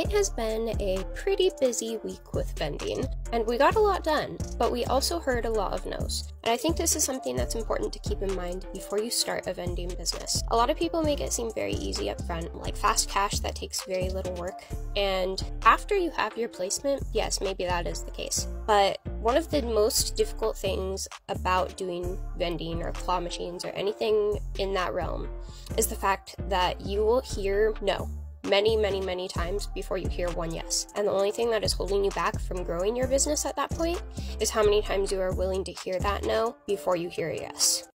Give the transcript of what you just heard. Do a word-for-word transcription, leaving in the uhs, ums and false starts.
It has been a pretty busy week with vending, and we got a lot done, but we also heard a lot of no's. And I think this is something that's important to keep in mind before you start a vending business. A lot of people make it seem very easy up front, like fast cash that takes very little work. And after you have your placement, yes, maybe that is the case. But one of the most difficult things about doing vending or claw machines or anything in that realm is the fact that you will hear no many, many, many times before you hear one yes. And the only thing that is holding you back from growing your business at that point is how many times you are willing to hear that no before you hear a yes.